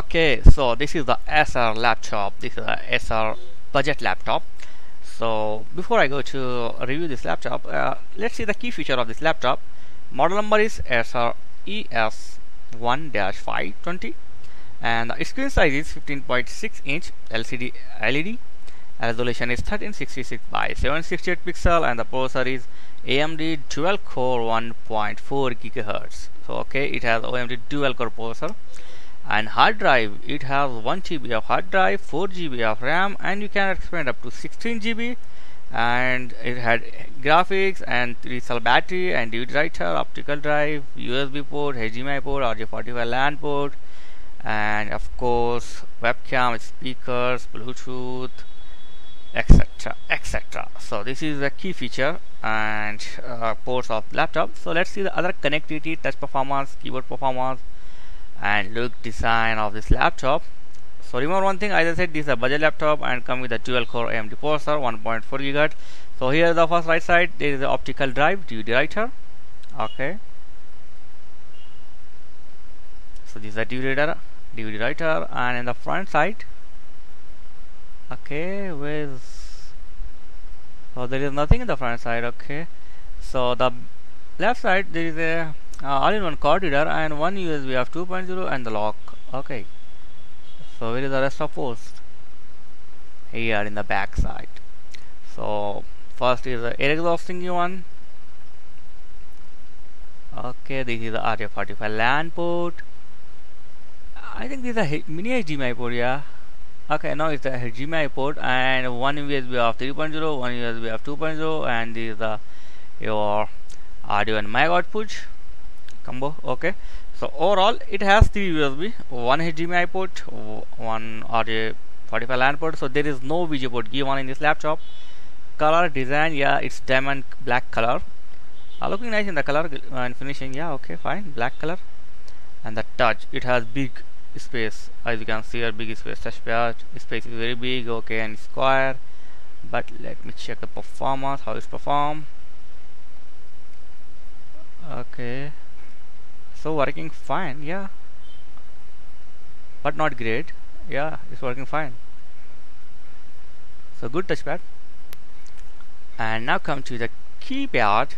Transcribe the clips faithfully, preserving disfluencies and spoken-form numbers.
Okay, so this is the Acer laptop. This is the Acer budget laptop. So before I go to review this laptop, uh, let's see the key feature of this laptop. Model number is Acer E S one dash five twenty, and the screen size is fifteen point six inch L C D L E D. Resolution is thirteen sixty-six by seven sixty-eight pixel, and the processor is A M D dual core one point four gigahertz. So okay, it has A M D dual core processor, and hard drive, it has one G B of hard drive, four G B of RAM, and you can expand up to sixteen G B, and it had graphics and three cell battery and D V D writer, optical drive, U S B port, H D M I port, R J forty-five LAN port, and of course webcam, speakers, Bluetooth, etc, etc. So this is the key feature and uh, ports of laptop. So let's see the other connectivity, touch performance, keyboard performance, and look design of this laptop. So remember one thing, as I said, this is a budget laptop and come with a dual core A M D processor, one point four gigahertz. So here the first right side, there is the optical drive, D V D writer. Okay, so this is the D V D writer, D V D writer, and in the front side, okay, with so there is nothing in the front side. Okay, so the left side, there is a Uh, all-in-one card reader and one U S B of two point oh and the lock. Okay, so where is the rest of ports? Here in the back side. So first is the air exhausting one. Okay, this is the R J forty-five LAN port. I think this is a mini H D M I port, yeah. Okay, now it's the H D M I port, and one U S B of three point oh, one U S B of two point oh, and this is the your audio and mic output combo. Okay, so overall it has three U S B, one H D M I port, one R J forty-five LAN port. So there is no V G A port given in this laptop. Color design, yeah, it's diamond black color, uh, looking nice in the color and finishing. Yeah, okay, fine, black color. And the touch, it has big space, as you can see here, big space, touch pad space is very big. Okay, and square. But let me check the performance, how it's performed. Okay, so working fine, yeah, but not great. Yeah, it's working fine, so good touchpad. And now come to the keypad.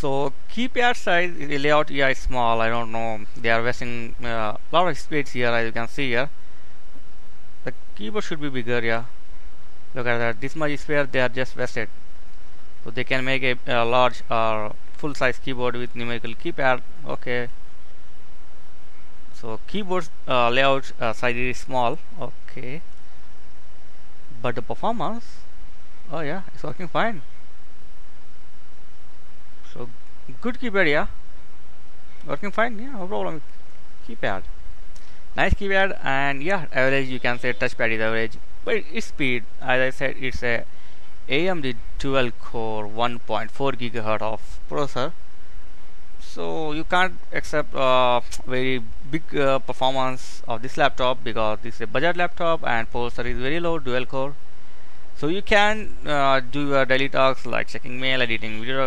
So keypad size, the layout, yeah, is small. I don't know, they are wasting a uh, lot of space here, as you can see here. The keyboard should be bigger, yeah, look at that, this much space they are just wasted. So they can make a, a large or uh, full size keyboard with numerical keypad. Okay, so keyboard uh, layout uh, size is small. Okay, but the performance, oh yeah, it's working fine. So good keypad, yeah, working fine, yeah, no problem. Keypad, nice keypad. And yeah, average, you can say touchpad is average, but its speed, as I said, it's a A M D dual core one point four gigahertz of processor, so you can't accept uh, very big uh, performance of this laptop, because this is a budget laptop and processor is very low, dual core. So you can uh, do your daily tasks like checking mail, editing video,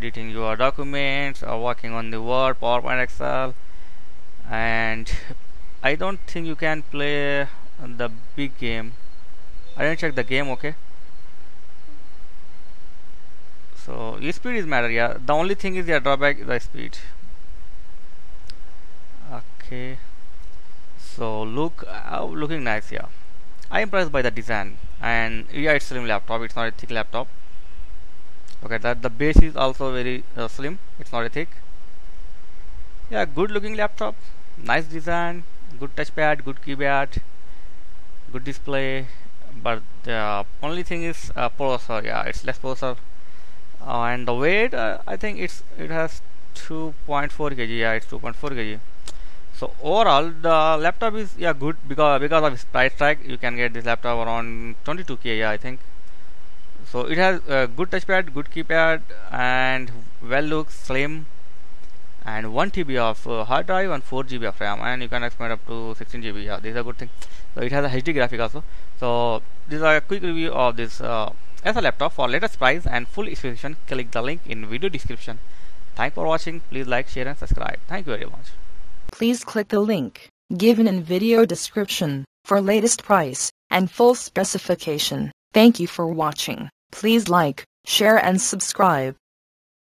editing your documents, or working on the Word, PowerPoint, Excel, and I don't think you can play the big game. I didn't check the game. Okay, so your speed is matter, yeah. The only thing is your drawback is the speed. Okay, so look, uh, looking nice, yeah. I'm impressed by the design, and yeah, it's slim laptop. It's not a thick laptop. Okay, that the base is also very uh, slim. It's not a thick. Yeah, good looking laptop, nice design, good touchpad, good keyboard, good display. But the only thing is uh, processor. Yeah, it's less processor. Uh, and the weight, uh, I think it's it has two point four kilograms. Yeah, it's two point four kilograms. So overall, the laptop is, yeah, good, because because of its price tag, you can get this laptop around twenty-two K. Yeah, I think. So it has uh, good touchpad, good keypad, and well looks, slim, and one T B of uh, hard drive and four G B of RAM, and you can expand up to sixteen G B. Yeah, this is a good thing. So it has a H D graphic also. So this is a quick review of this Uh, as a laptop. For latest price and full specification, click the link in video description. Thanks for watching. Please like, share, and subscribe. Thank you very much. Please click the link. given in video description, for latest price and full specification. Thank you for watching. Please like, share and subscribe.